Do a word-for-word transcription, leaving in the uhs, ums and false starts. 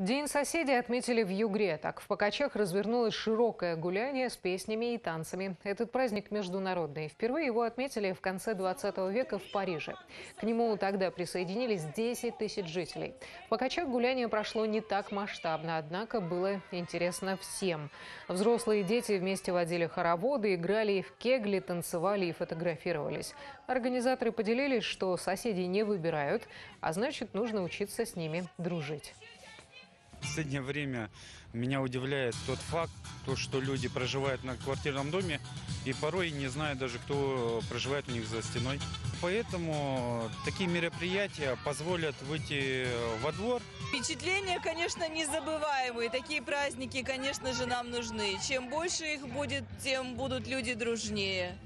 День соседей отметили в Югре. Так, в Покачах развернулось широкое гуляние с песнями и танцами. Этот праздник международный. Впервые его отметили в конце двадцатого века в Париже. К нему тогда присоединились десять тысяч жителей. В Покачах гуляние прошло не так масштабно, однако было интересно всем. Взрослые и дети вместе водили хороводы, играли в кегли, танцевали и фотографировались. Организаторы поделились, что соседей не выбирают, а значит, нужно учиться с ними дружить. В последнее время меня удивляет тот факт, то, что люди проживают на квартирном доме и порой не знают даже, кто проживает у них за стеной. Поэтому такие мероприятия позволят выйти во двор. Впечатления, конечно, незабываемые. Такие праздники, конечно же, нам нужны. Чем больше их будет, тем будут люди дружнее.